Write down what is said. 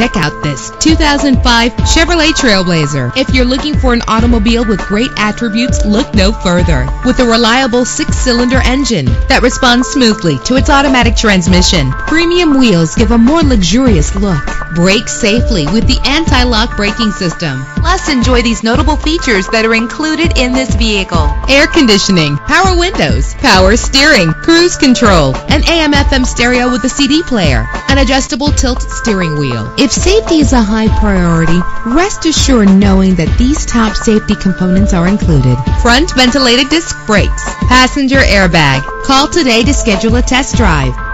Check out this 2005 Chevrolet Trailblazer. If you're looking for an automobile with great attributes, look no further. With a reliable 6-cylinder engine that responds smoothly to its automatic transmission, premium wheels give a more luxurious look. Brake safely with the anti-lock braking system. Plus, enjoy these notable features that are included in this vehicle: air conditioning, power windows, power steering, cruise control, an AM/FM stereo with a CD player, an adjustable tilt steering wheel. If safety is a high priority, rest assured knowing that these top safety components are included: front ventilated disc brakes, passenger airbag. Call today to schedule a test drive.